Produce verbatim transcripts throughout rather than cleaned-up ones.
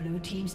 Blue team's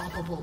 Unstoppable.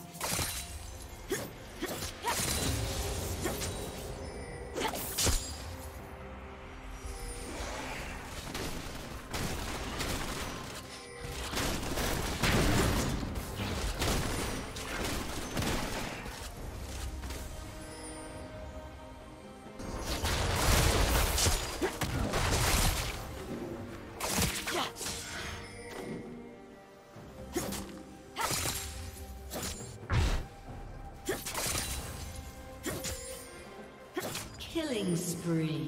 Killing spree.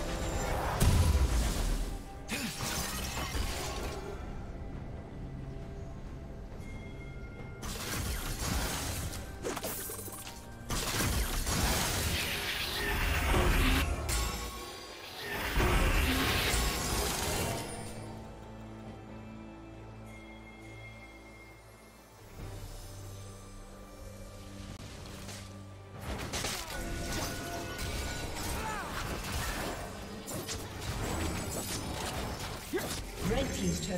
His turret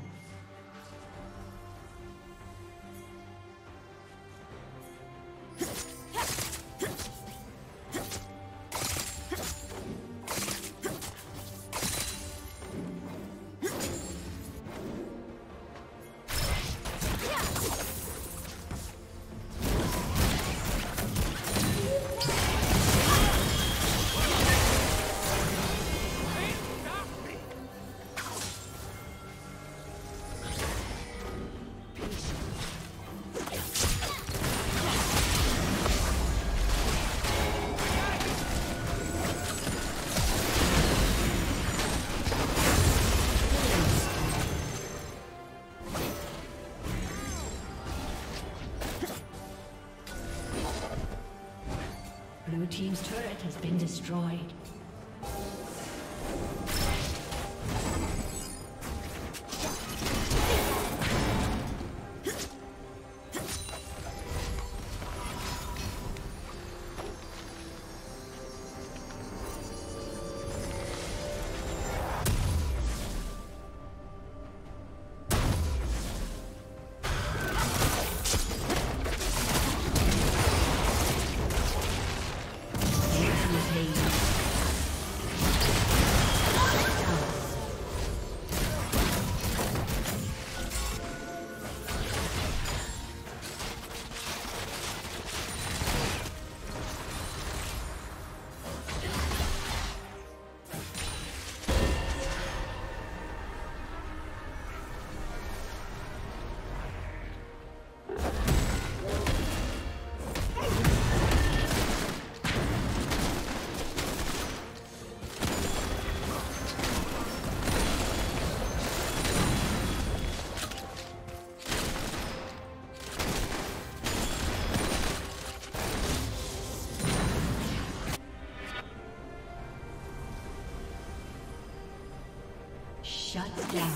Blue team's turret has been destroyed. Shut down.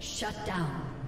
Shut down.